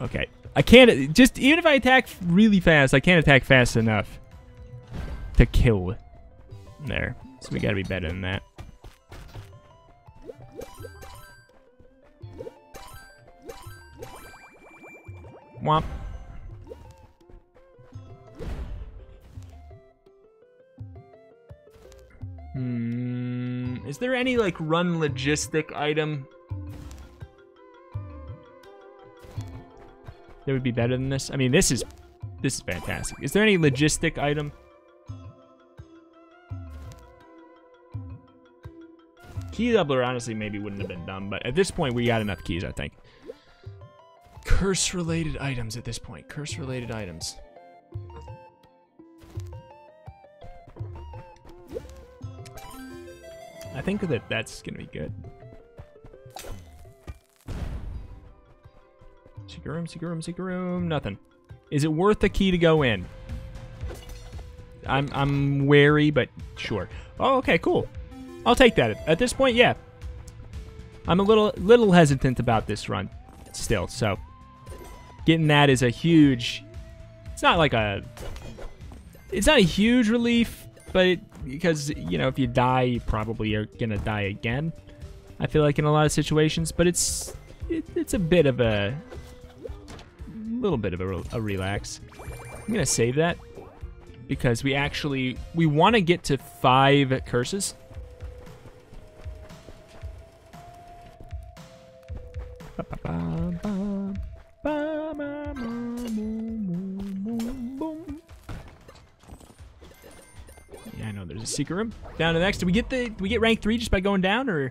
Okay. I can't just even if I attack really fast, I can't attack fast enough to kill. There. So we gotta be better than that. Womp. Hmm. Is there any like run logistic item that would be better than this? I mean, this is this is fantastic. Is there any logistic item? Key doubler honestly maybe wouldn't have been dumb, but at this point we got enough keys, I think. Curse related items at this point. Curse related items. I think that that's gonna be good. Secret room, secret room, secret room. Nothing. Is it worth the key to go in? I'm I'm wary, but sure. Oh, okay, cool. I'll take that. At this point, yeah. I'm a little little hesitant about this run, still. So getting that is a huge. It's not like a. It's not a huge relief, but it. Because, you know, if you die, you probably are going to die again. I feel like in a lot of situations. But it's it, it's a bit of a... little bit of a, a relax. I'm going to save that. Because we actually... we want to get to five curses. Secret room. Down to the next. Do we get the do we get rank three just by going down or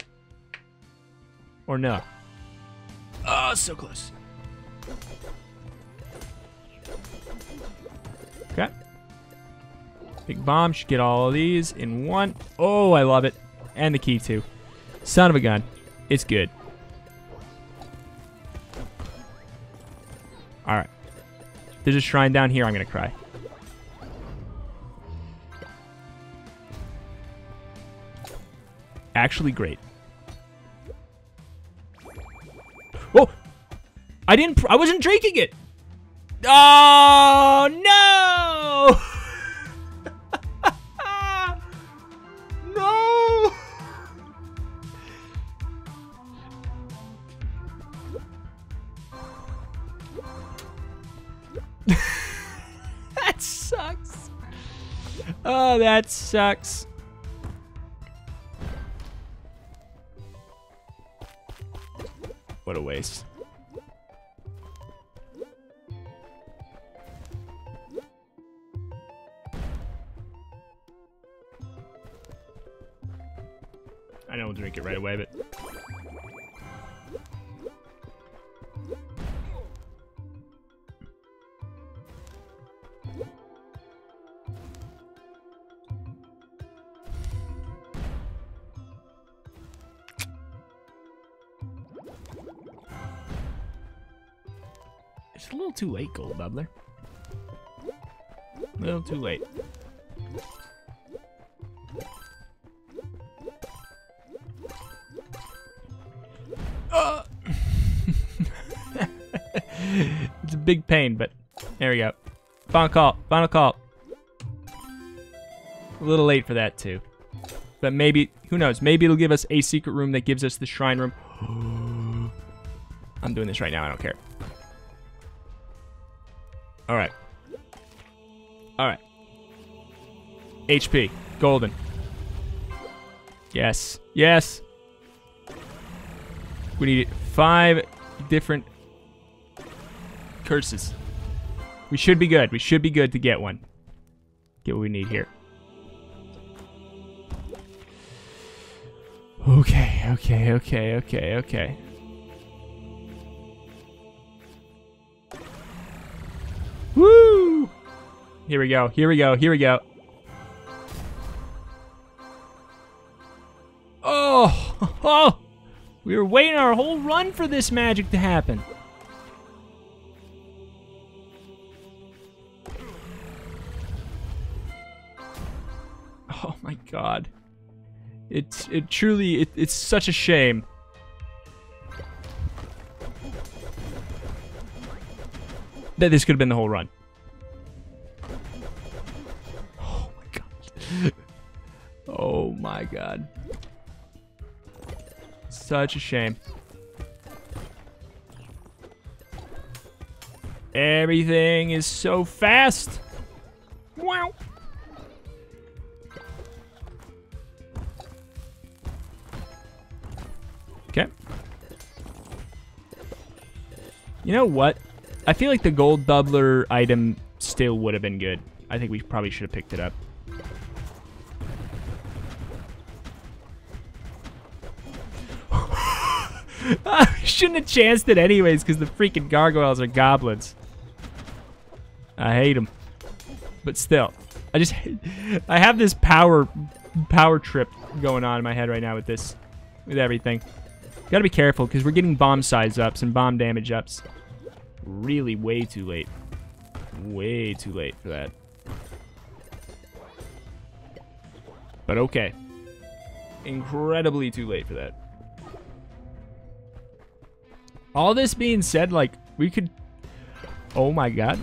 or no? Oh, so close. Okay. Big bomb should get all of these in one. Oh, I love it. And the key too. Son of a gun. It's good. Alright. There's a shrine down here, I'm gonna cry. Actually great. Whoa! I didn't. Pr I wasn't drinking it. Oh no! No! That sucks. Oh, that sucks. What a waste. I don't drink it right away, but... it's a little too late, Gold Bubbler. A little too late. Oh. It's a big pain, but there we go. Final call, final call. A little late for that too. But maybe, who knows, maybe it'll give us a secret room that gives us the shrine room. I'm doing this right now, I don't care. Alright. Alright. H P. Golden. Yes. Yes! We need five different curses. We should be good. We should be good to get one. Get what we need here. Okay, okay, okay, okay, okay. Woo! Here we go, here we go, here we go. Oh! Oh! We were waiting our whole run for this magic to happen. Oh my god. It's, it truly, it, it's such a shame. That this could have been the whole run. Oh my god. Oh my god. Such a shame. Everything is so fast. Wow. Okay. You know what? I feel like the gold doubler item still would have been good. I think we probably should have picked it up. I shouldn't have chanced it anyways because the freaking gargoyles are goblins. I hate them. But still, I just, I have this power, power trip going on in my head right now with this, with everything. Gotta be careful because we're getting bomb size ups and bomb damage ups. Really way too late. Way too late for that. But okay. Incredibly too late for that. All this being said, like, we could... Oh my god.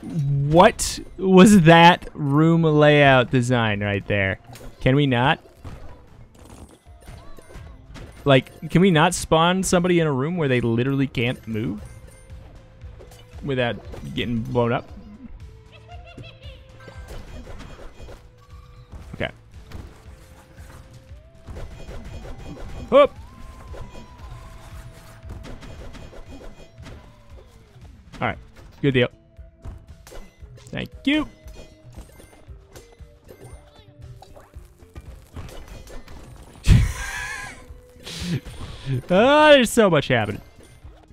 What was that room layout design right there? Can we not? Like, can we not spawn somebody in a room where they literally can't move? Without getting blown up? Okay. Whoop! Alright, good deal. Thank you! Oh, there's so much happening.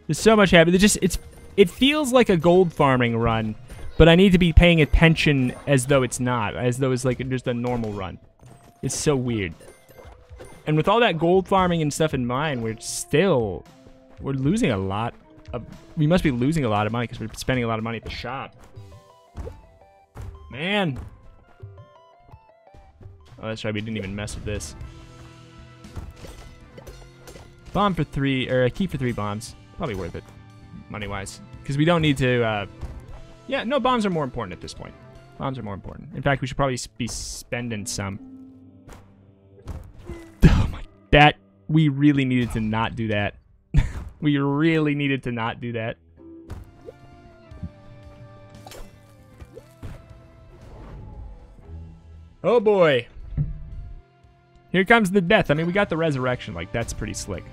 There's so much happening. It just it's it feels like a gold farming run, but I need to be paying attention as though it's not, as though it's like just a normal run. It's so weird. And with all that gold farming and stuff in mind, we're still we're losing a lot of we must be losing a lot of money because we're spending a lot of money at the shop. Man. Oh, that's right. We didn't even mess with this. Bomb for three, or a key for three bombs. Probably worth it, money-wise. Because we don't need to, uh... yeah, no, bombs are more important at this point. Bombs are more important. In fact, we should probably be spending some. Oh my... That... We really needed to not do that. We really needed to not do that. Oh boy. Here comes the death. I mean, we got the resurrection. Like, that's pretty slick.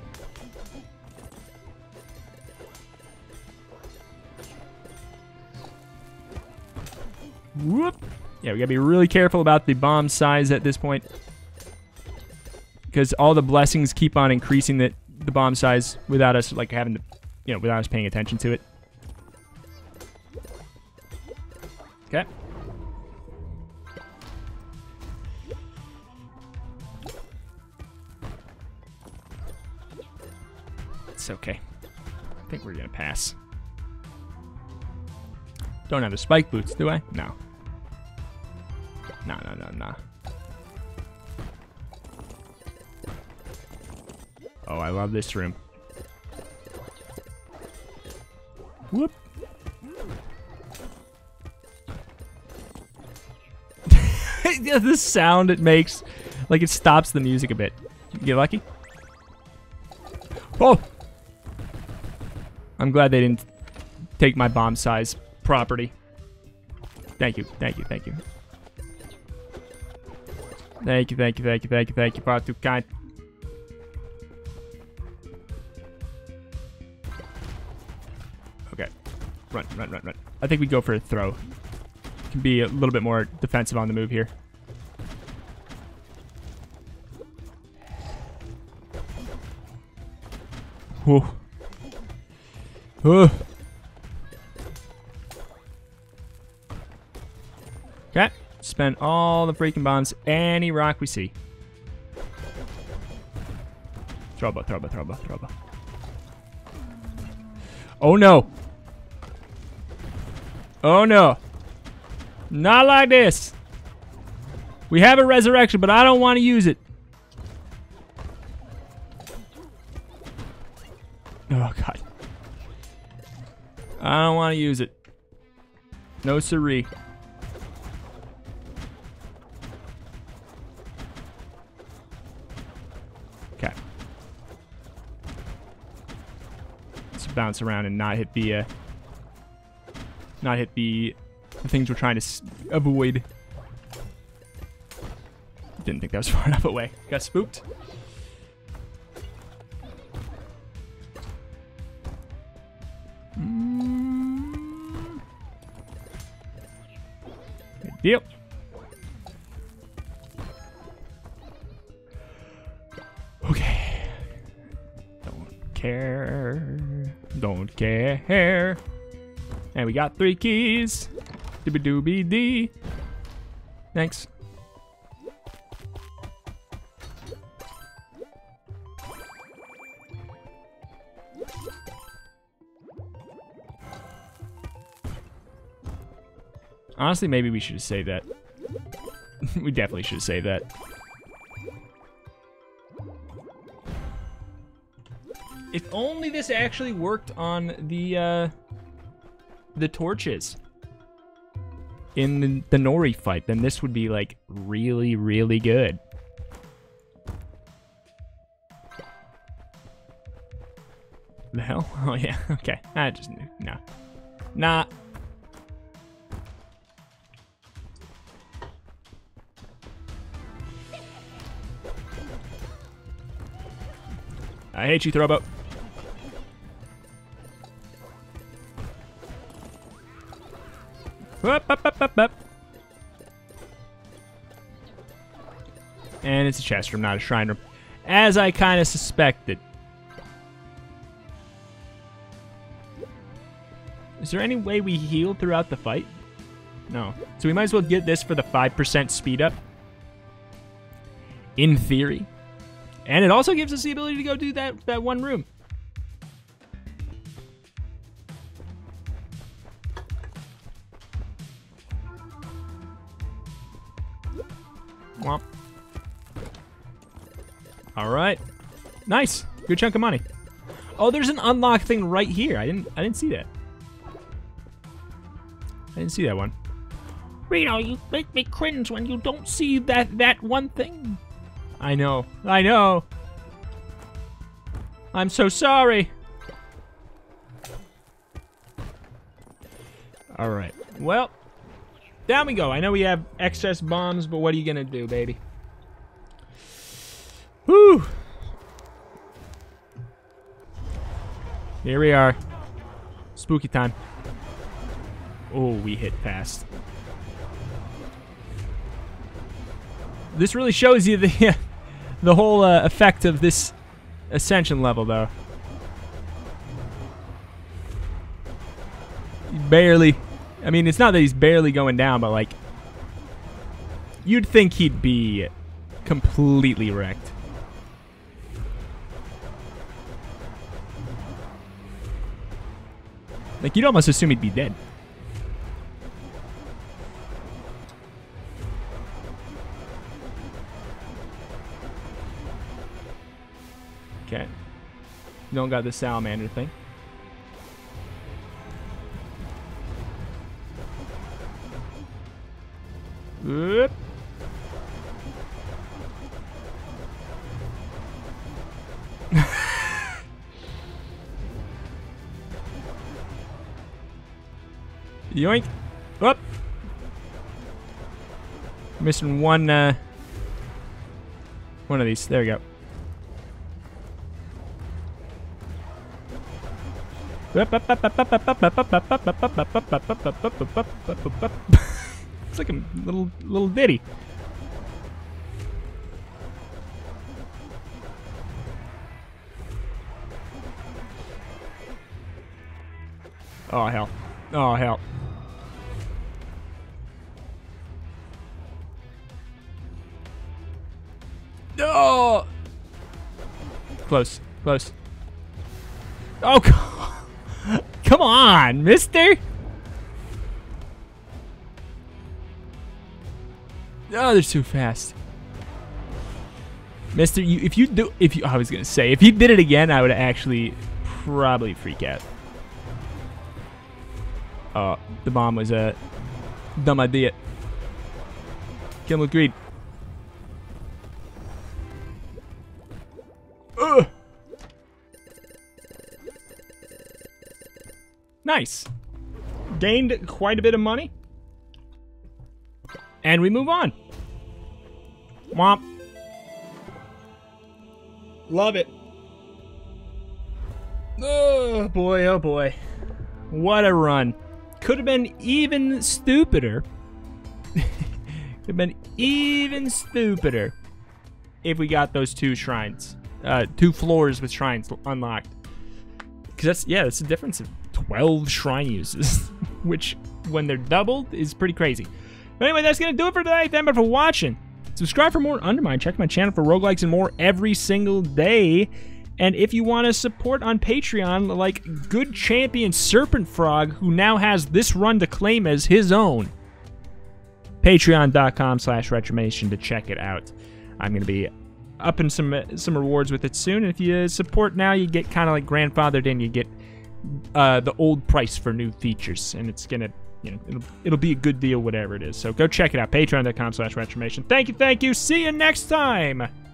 Whoop. Yeah, we gotta be really careful about the bomb size at this point. Because all the blessings keep on increasing the, the bomb size without us, like, having to, you know, without us paying attention to it. Okay. It's okay. I think we're gonna pass. Don't have the spike boots, do I? No. No, no, no, no. Oh, I love this room. Whoop. Yeah, the sound it makes, like it stops the music a bit. You get lucky. Oh! I'm glad they didn't take my bomb size property. Thank you, thank you, thank you. Thank you, thank you, thank you, thank you, thank you, far too kind. Okay. Run, run, run, run. I think we go for a throw. Can be a little bit more defensive on the move here. Whoa. Whoa. Okay. Spend all the freaking bombs. Any rock we see. Trouble, trouble, trouble, trouble. Oh no. Oh no. Not like this. We have a resurrection, but I don't want to use it. Oh, God. I don't want to use it. No siree. Okay. Let's bounce around and not hit the, uh... Not hit the... The things we're trying to avoid. Didn't think that was far enough away. Got spooked. Mm. Good deal. Okay. Don't care. Don't care. And we got three keys. Doobie doobie dee. Thanks. Honestly, maybe we should have saved that. We definitely should have saved that. If only this actually worked on the uh, the torches. In the Nori fight, then this would be like really, really good. The hell? Oh yeah, okay. I just knew. No. Nah. I hate you, Throwboat. Up, up, up, up, up. And it's a chest room, not a shrine room. As I kind of suspected. Is there any way we heal throughout the fight? No. So we might as well get this for the five percent speed up. In theory. And it also gives us the ability to go do that, that one room. All right, nice, good chunk of money. Oh, there's an unlock thing right here. I didn't, I didn't see that. I didn't see that one. Reno, you make me cringe when you don't see that that one thing. I know, I know. I'm so sorry. All right, well, down we go. I know we have excess bombs, but what are you gonna do, baby? Woo! Here we are. Spooky time. Oh, we hit fast. This really shows you the the whole uh, effect of this ascension level, though. Barely. I mean, it's not that he's barely going down, but like, you'd think he'd be completely wrecked. Like, you'd almost assume he'd be dead. Okay. You don't got the salamander thing. Oop. Yoink. Up. Missing one, uh, one of these. There we go. It's like a little little ditty. Oh hell! Oh hell! No! Close, close. Oh god! Come on, mister! Oh, they're too fast. Mister, you, if you do, if you, I was gonna say, if you did it again, I would actually probably freak out. Oh, the bomb was a dumb idea. Kill him with greed. Ugh. Nice. Gained quite a bit of money. And we move on. Womp. Love it. Oh boy, oh boy. What a run. Could have been even stupider. Could have been even stupider if we got those two shrines. Uh, two floors with shrines unlocked. Because that's, yeah, that's the difference. twelve shrine uses, which when they're doubled is pretty crazy. But anyway, that's gonna do it for today. Thank you for watching. Subscribe for more Undermine. Check my channel for roguelikes and more every single day. And if you want to support on Patreon, like good champion Serpent Frog, who now has this run to claim as his own, patreon dot com slash retromation to check it out. I'm gonna be upping some some rewards with it soon. And if you support now, you get kind of like grandfathered in. You get Uh, the old price for new features, and it's gonna, you know, it'll, it'll be a good deal, whatever it is. So go check it out, patreon dot com slash retromation. Thank you, thank you. See you next time.